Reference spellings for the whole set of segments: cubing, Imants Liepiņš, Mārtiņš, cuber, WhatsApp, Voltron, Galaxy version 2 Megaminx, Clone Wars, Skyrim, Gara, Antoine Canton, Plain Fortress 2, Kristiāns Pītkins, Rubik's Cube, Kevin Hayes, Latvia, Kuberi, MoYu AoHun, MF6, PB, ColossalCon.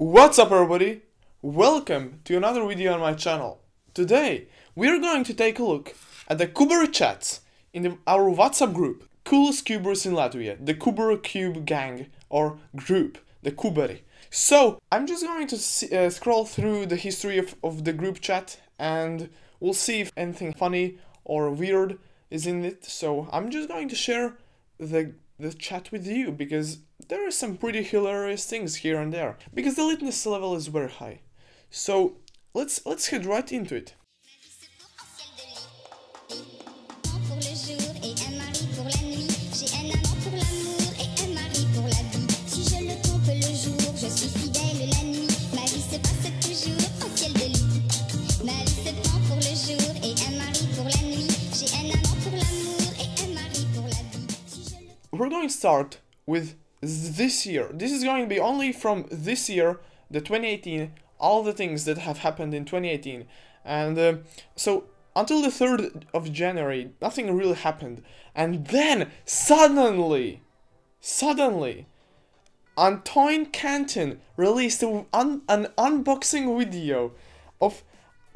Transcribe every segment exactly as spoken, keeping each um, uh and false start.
What's up everybody? Welcome to another video on my channel. Today we are going to take a look at the Kuberi chats in the, our WhatsApp group. Coolest Kubers in Latvia, the Kuberi Cube gang or group, the Kuberi. So I'm just going to see, uh, scroll through the history of, of the group chat and we'll see if anything funny or weird is in it. So I'm just going to share the the chat with you because there are some pretty hilarious things here and there, because the litness level is very high. So let's let's head right into it. We're going to start with this year. This is going to be only from this year, the twenty eighteen, all the things that have happened in twenty eighteen. And uh, so until the third of January, nothing really happened. And then suddenly, suddenly, Antoine Canton released a, un, an unboxing video of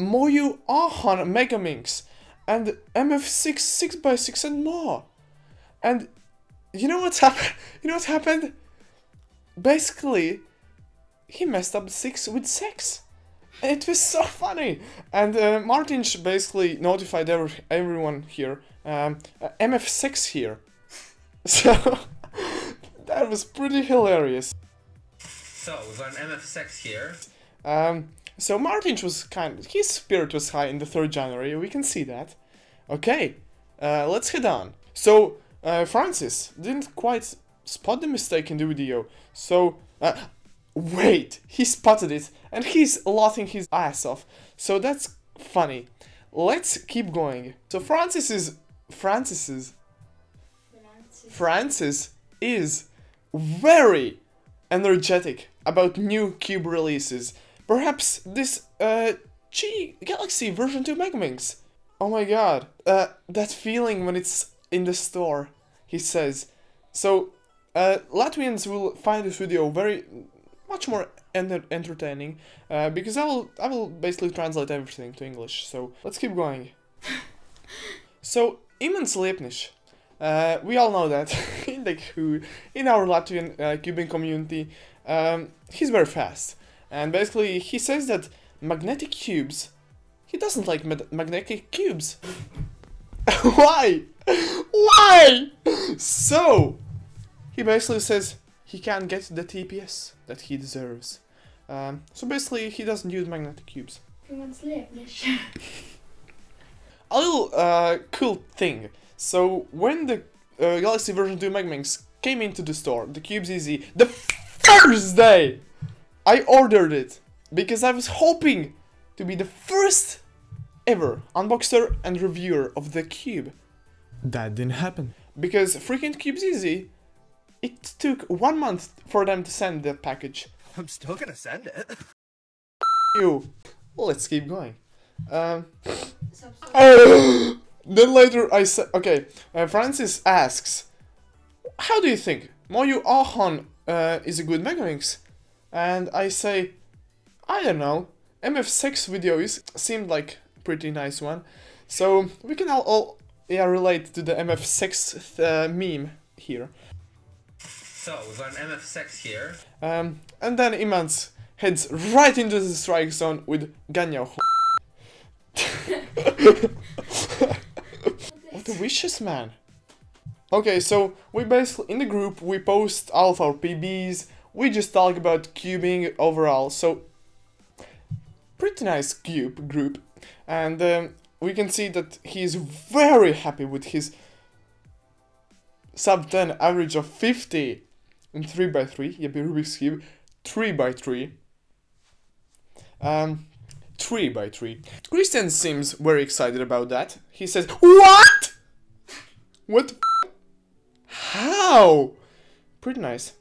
MoYu AoHun Megaminx and M F six six by six and more. And you know what's happened? You know what happened? Basically, he messed up six with sex. It was so funny. And uh, Mārtiņš basically notified every everyone here, um, uh, M F six here. So that was pretty hilarious. So we've got an M F six here. Um, so Mārtiņš was kind of, his spirit was high in the third of January. We can see that. Okay, uh, let's head on. So. Uh, Francis didn't quite spot the mistake in the video, so uh, wait, he spotted it and he's laughing his ass off, so that's funny. Let's keep going. So Francis is Francis's Francis. Francis is very energetic about new Cube releases. Perhaps this uh, G Galaxy version two Megaminx. Oh my god, uh, that feeling when it's in the store, he says. So uh, Latvians will find this video very much more enter entertaining uh, because I will I will basically translate everything to English. So let's keep going. So Imants Liepiņš, uh, we all know that in the who in our Latvian uh, Cuban community, um, he's very fast, and basically he says that magnetic cubes, he doesn't like ma magnetic cubes. Why? Why? So, he basically says he can't get the T P S that he deserves. Um, so basically, he doesn't use magnetic cubes. A little uh, cool thing. So, when the uh, Galaxy version two Megaminx came into the store, the Cubes Easy, the first day I ordered it, because I was hoping to be the first ever unboxer and reviewer of the Cube. That didn't happen. Because freaking Cubes Easy, it took one month for them to send the package. I'm still gonna send it. You. Let's keep going. Um, uh, then later I said, okay, uh, Francis asks, how do you think MoYu AoHun uh, is a good Megaminx? And I say, I don't know, M F six video is, seemed like pretty nice one. So we can all... all yeah, relate to the M F six uh, meme here. So we've got an M F six here. Um, and then Imants heads right into the strike zone with Ganyao. What a wishes, man. Okay, so we basically in the group we post all of our P Bs. We just talk about cubing overall. So pretty nice cube group, and. Um, We can see that he is very happy with his sub ten average of fifty in three by three, yeah, Rubik's Cube, three by three. Um, three by three. Kristiāns seems very excited about that. He says, what? What the f? How? Pretty nice.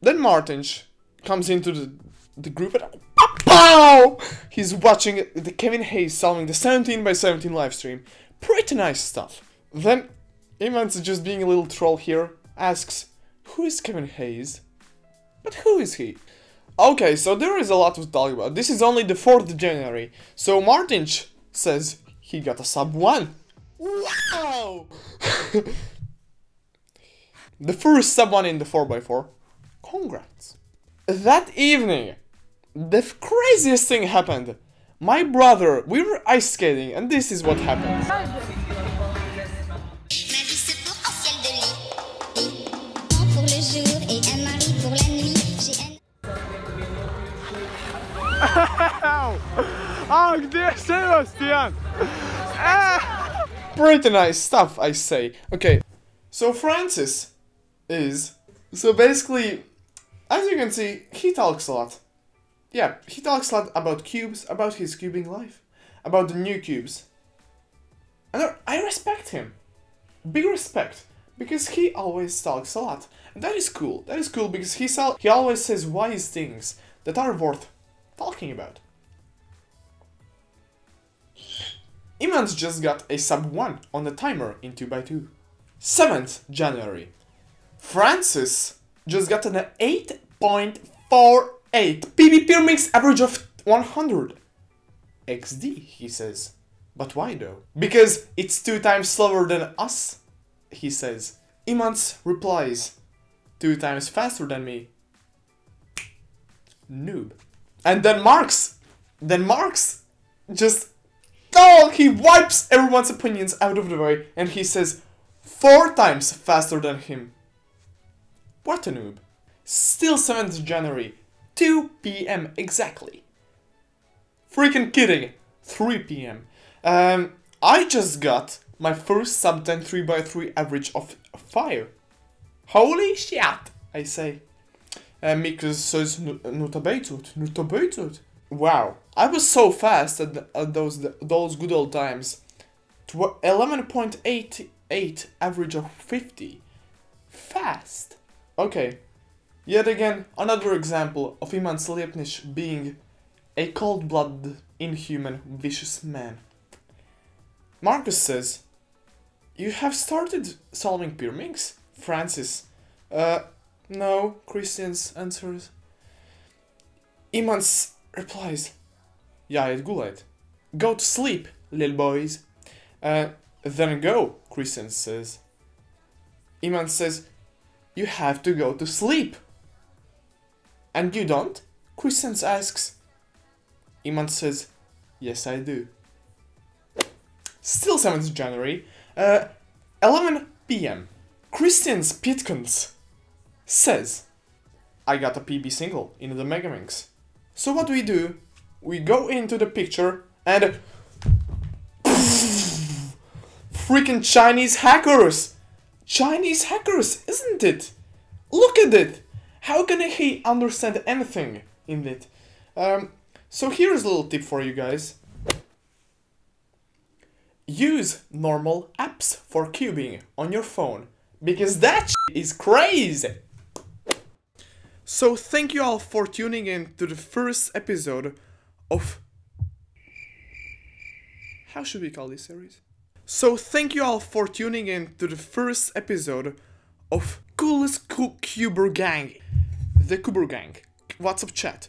Then Mārtiņš comes into the, the group and... Wow! He's watching the Kevin Hayes solving the seventeen by seventeen livestream. Pretty nice stuff. Then Imants, just being a little troll here, asks, who is Kevin Hayes? But who is he? Okay, so there is a lot to talk about. This is only the fourth of January. So Mārtiņš says he got a sub one. Wow! The first sub one in the four by four. Congrats. That evening, the craziest thing happened. My brother, we were ice skating, and this is what happened. Oh, dear, Sebastian! Pretty nice stuff, I say. Okay, so Francis is... So basically, as you can see, he talks a lot. Yeah, he talks a lot about cubes, about his cubing life, about the new cubes. And I respect him. Big respect. Because he always talks a lot. And that is cool. That is cool because he, he always says wise things that are worth talking about. Imants just got a sub one on the timer in two by two. seventh of January. Francis just got an eight point four eight P B P mix average of one hundred. X D, he says. But why though? Because it's two times slower than us, he says. Imants replies, two times faster than me. Noob. And then Marx, then Marx just... Oh, he wipes everyone's opinions out of the way and he says four times faster than him. What a noob. Still seventh of January, two p m exactly. Freaking kidding, three p m Um, I just got my first sub ten three by three average of fire. Holy shit, I say. Mikls says, notabeitot, notabeitot. Wow, I was so fast at, the, at those those good old times. eleven point eight eight average of fifty. Fast. Okay, yet again another example of Imants Liepiņš being a cold-blooded, inhuman, vicious man. Marcus says, "You have started solving pyramids?" Francis, uh, no. Kristiāns answers. Imants replies, "Jāiet gulēt." Go to sleep, little boys. Uh, then go, Kristiāns says. Imants says, "You have to go to sleep." And you don't? Kristiāns asks. Imants says, "Yes, I do." Still seventh of January, uh, eleven p m Kristiāns Pītkins says, "I got a P B single in the Megaminx." So what we do, we go into the picture and pff, freaking Chinese hackers! Chinese hackers, isn't it? Look at it! How can he understand anything in it? Um, so here's a little tip for you guys. Use normal apps for cubing on your phone, because that shit is crazy! So thank you all for tuning in to the first episode of... How should we call this series? So thank you all for tuning in to the first episode of Coolest Cuber Gang. The Cuber Gang. WhatsApp chat.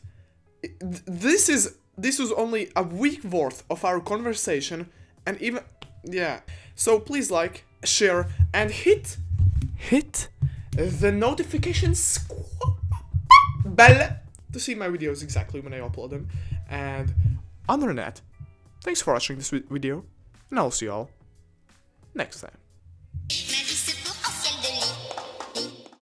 This is... This was only a week worth of our conversation and even... Yeah. So please like, share and hit... Hit the notification squad. Bell to see my videos exactly when I upload them. And other than that, thanks for watching this video, and I'll see y'all next time.